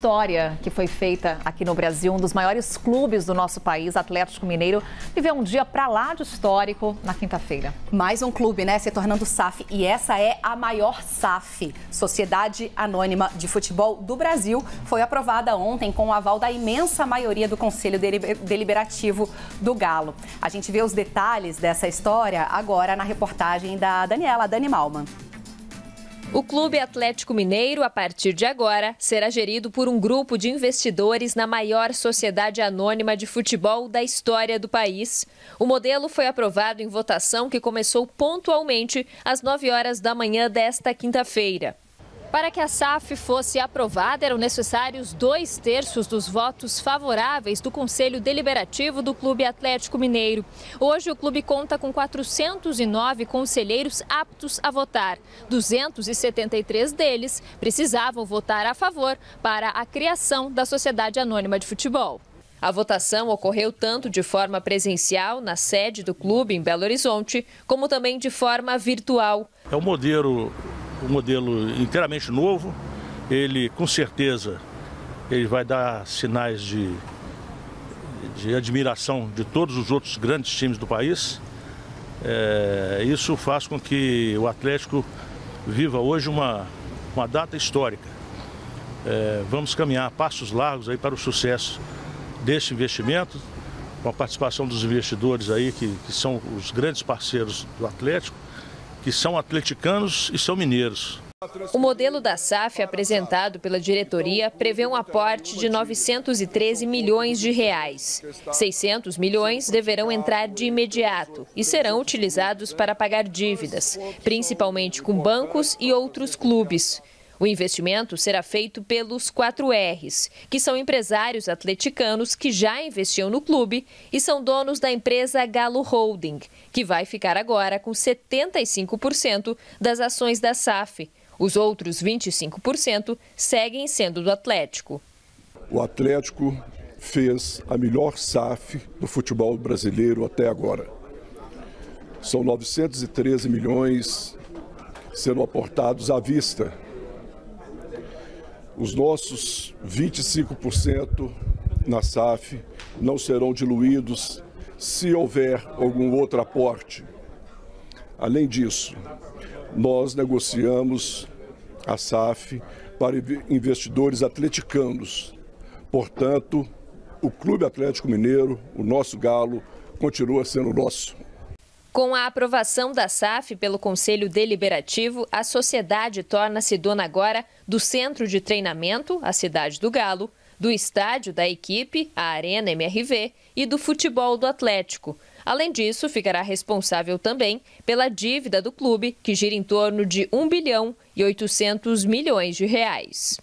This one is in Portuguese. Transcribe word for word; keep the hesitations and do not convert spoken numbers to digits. História que foi feita aqui no Brasil, um dos maiores clubes do nosso país, Atlético Mineiro, viveu um dia para lá de histórico na quinta-feira. Mais um clube, né, se tornando S A F, e essa é a maior S A F, Sociedade Anônima de Futebol do Brasil, foi aprovada ontem com o aval da imensa maioria do Conselho Deliberativo do Galo. A gente vê os detalhes dessa história agora na reportagem da Daniela, Dani Malman. O Clube Atlético Mineiro, a partir de agora, será gerido por um grupo de investidores na maior sociedade anônima de futebol da história do país. O modelo foi aprovado em votação que começou pontualmente às nove horas da manhã desta quinta-feira. Para que a S A F fosse aprovada, eram necessários dois terços dos votos favoráveis do Conselho Deliberativo do Clube Atlético Mineiro. Hoje, o clube conta com quatrocentos e nove conselheiros aptos a votar. duzentos e setenta e três deles precisavam votar a favor para a criação da Sociedade Anônima de Futebol. A votação ocorreu tanto de forma presencial, na sede do clube, em Belo Horizonte, como também de forma virtual. É um modelo... Um modelo inteiramente novo, ele com certeza ele vai dar sinais de, de admiração de todos os outros grandes times do país. É, isso faz com que o Atlético viva hoje uma, uma data histórica. É, vamos caminhar passos largos aí para o sucesso deste investimento, com a participação dos investidores aí que, que são os grandes parceiros do Atlético, que são atleticanos e são mineiros. O modelo da S A F apresentado pela diretoria prevê um aporte de novecentos e treze milhões de reais. seiscentos milhões deverão entrar de imediato e serão utilizados para pagar dívidas, principalmente com bancos e outros clubes. O investimento será feito pelos quatro erres, que são empresários atleticanos que já investiam no clube e são donos da empresa Galo Holding, que vai ficar agora com setenta e cinco por cento das ações da S A F. Os outros vinte e cinco por cento seguem sendo do Atlético. O Atlético fez a melhor S A F do futebol brasileiro até agora. São novecentos e treze milhões sendo aportados à vista. Os nossos vinte e cinco por cento na S A F não serão diluídos se houver algum outro aporte. Além disso, nós negociamos a S A F para investidores atleticanos. Portanto, o Clube Atlético Mineiro, o nosso Galo, continua sendo nosso. Com a aprovação da S A F pelo Conselho Deliberativo, a sociedade torna-se dona agora do centro de treinamento, a Cidade do Galo, do estádio da equipe, a Arena M R V, e do futebol do Atlético. Além disso, ficará responsável também pela dívida do clube, que gira em torno de um bilhão e oitocentos milhões de reais.